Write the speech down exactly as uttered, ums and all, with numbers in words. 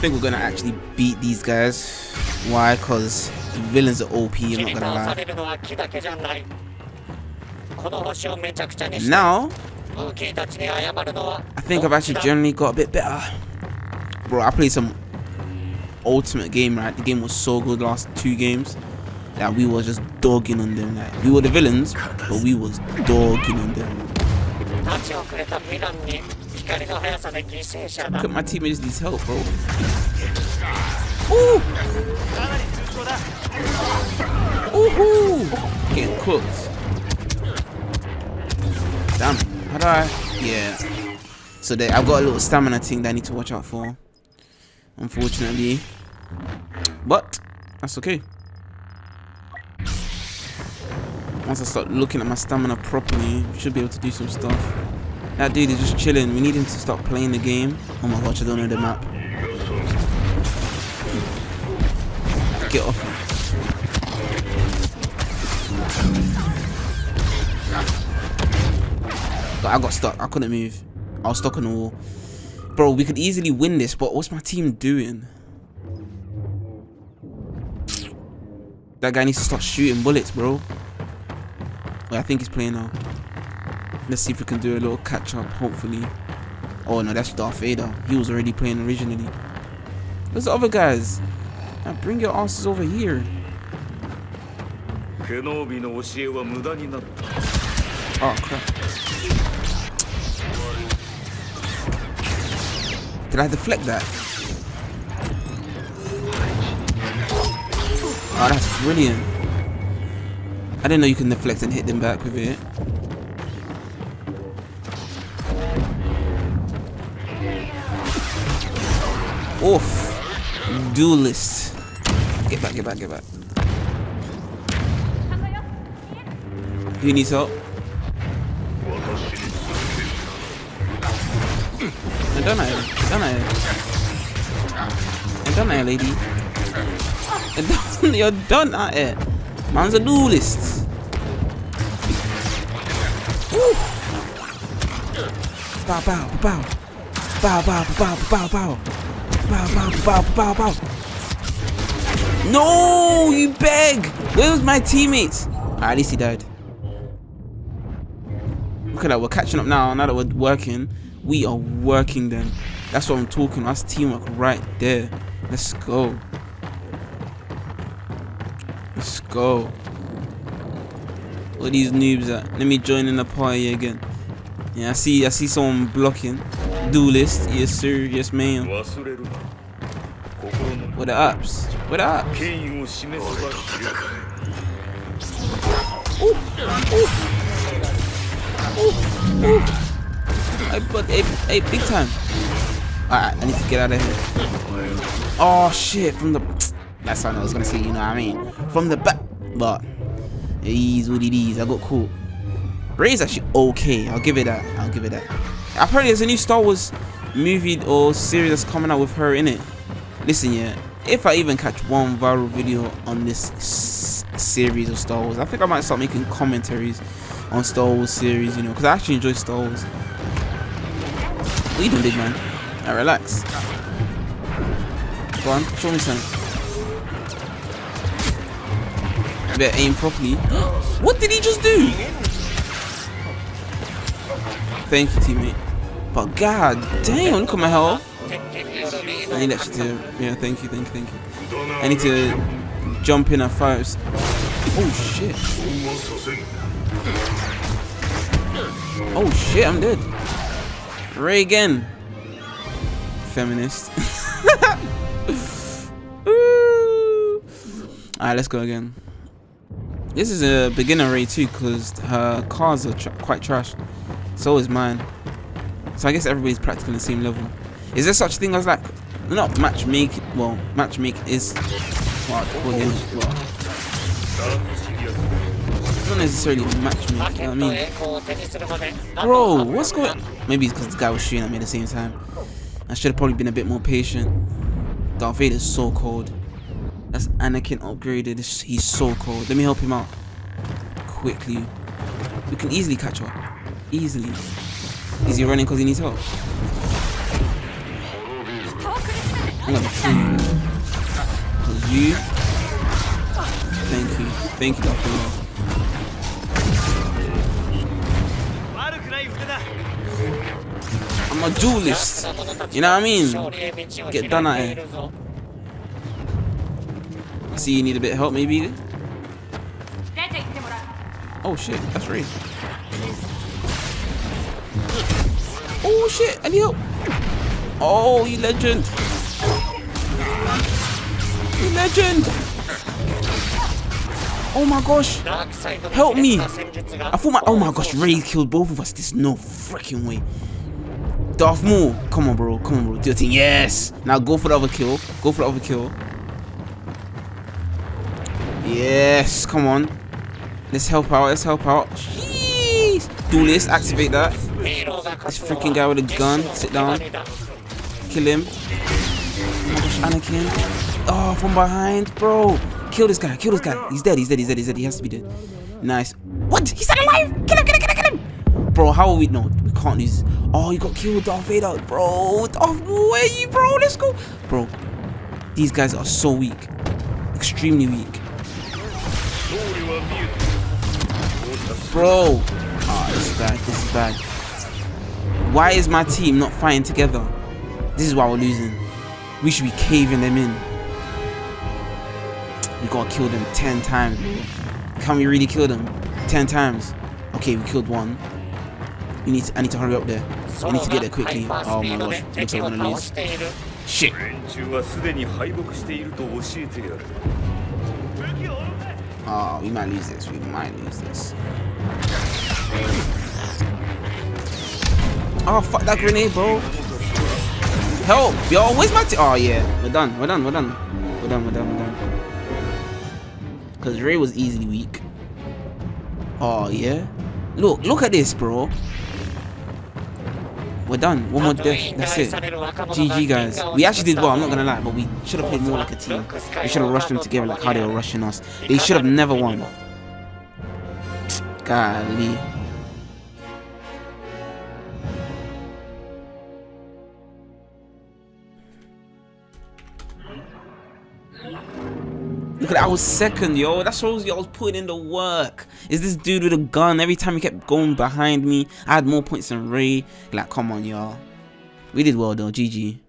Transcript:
think we're gonna actually beat these guys. Why? Because the villains are O P, I'm not gonna lie. Now, I think I've actually generally got a bit better. Bro, I played some ultimate game, right? The game was so good last two games that we were just dogging on them. Like, we were the villains, but we was dogging on them. Look at my teammates need help, bro. Ooh! Ooh-hoo! Getting cooked. Damn, how do I? Yeah. So they, I've got a little stamina thing that I need to watch out for, unfortunately. But that's okay. Once I start looking at my stamina properly, we should be able to do some stuff. That dude is just chilling. We need him to start playing the game. Oh my gosh, I don't know the map. Get off me. I got stuck. I couldn't move. I was stuck on the wall. Bro, we could easily win this, but what's my team doing? That guy needs to start shooting bullets, bro. Wait, I think he's playing now. Let's see if we can do a little catch up, hopefully. Oh no, that's Darth Vader. He was already playing originally. Where's the other guys? Now bring your asses over here. Oh crap. Did I deflect that? Oh, that's brilliant. I didn't know you can deflect and hit them back with it. Oof. Duelist. Get back, get back, get back. Who needs help? I don't know, I don't know. I don't know, lady. I don't, you're done at it. Man's a duelist. Woo. Bow, bow, bow. Bow, bow, bow, bow, bow. Bow, bow, bow, bow, bow. No, you beg. Where was my teammates? Ah, at least he died. Look at that, we're catching up now, now that we're working. We are working them. That's what I'm talking about. That's teamwork right there. Let's go. Let's go. Where are these noobs at? Let me join in the party again. Yeah, I see I see someone blocking. Duelist. Yes sir, yes ma'am. Where the ups? Where the ups? Ooh. Ooh. Ooh. Ooh. I put a, a big time. Alright, I need to get out of here. Oh shit, from the... That's what I was gonna say, you know what I mean? From the back, but... It is what it is, I got caught. Rey's actually okay, I'll give it that, I'll give it that. Apparently there's a new Star Wars movie or series that's coming out with her in it. Listen, yeah, if I even catch one viral video on this s series of Star Wars, I think I might start making commentaries on Star Wars series, you know, because I actually enjoy Star Wars. What are you doing, big man? Alright, relax. Go on, show me something. I better aim properly. What did he just do? Thank you, teammate. But god damn, look at my health. I need actually to... Yeah, thank you, thank you, thank you. I need to jump in at fives. Oh shit. Oh shit, I'm dead. Rey again. Feminist. Alright, let's go again. This is a beginner Rey too, because her cars are tr quite trash. So is mine. So I guess everybody's practically the same level. Is there such thing as like, not matchmake? Well, matchmake is what I call it. It's not necessarily matchmake. You know what I mean? Bro, what's going on? Maybe it's because the guy was shooting at me at the same time. I should have probably been a bit more patient. Darth Vader's so cold. That's Anakin upgraded. He's so cold. Let me help him out. Quickly. We can easily catch up. Easily. Is he running because he needs help? Let's see. Let's see. Thank you. Thank you, Doctor Maul. I'm a duelist. You know what I mean? Get done at it. See, you need a bit of help, maybe? Oh shit, that's Rey. Oh shit, I need help. Oh, you legend. You legend. Oh my gosh. Help me. I thought my. Oh my gosh, Rey killed both of us. There's no freaking way. Darth Maul. Come on, bro. Come on, bro. Do your thing. Yes. Now go for the other kill. Go for the other kill. Yes. Come on. Let's help out. Let's help out. Jeez. Duelist. Activate that. This freaking guy with a gun. Sit down. Kill him. Oh my gosh, Anakin. Oh, from behind, bro. Kill this guy. Kill this guy. He's dead. He's dead. He's dead. He's dead. He has to be dead. Nice. What? He's still alive. Kill him. Kill him. Kill him. Kill him. Bro, how are we? No, we can't lose. Oh, you got killed, Darth Vader, bro. Darth, where are you, bro? Let's go, bro. These guys are so weak, extremely weak, bro. Ah, oh, this is bad. This is bad. Why is my team not fighting together? This is why we're losing. We should be caving them in. We gotta kill them ten times. Can we really kill them ten times? Okay, we killed one. We need to, I need to hurry up there. I need to get there quickly. Oh my gosh, looks like we're gonna lose. Shit. Oh, we might lose this. We might lose this. Oh, fuck that grenade, bro. Help, yo, where's my team? Oh, yeah. We're done. We're done. We're done. We're done. We're done. We're done. Because Rey was easily weak. Oh, yeah. Look, look at this, bro. We're done. One more death. That's it. G G, guys. We actually did well, I'm not going to lie, but we should have played more like a team. We should have rushed them together like how they were rushing us. They should have never won. Golly. Look at that, I was second, yo. That shows you I was putting in the work. Is this dude with a gun? Every time he kept going behind me, I had more points than Rey. Like, come on, y'all. We did well, though. G G.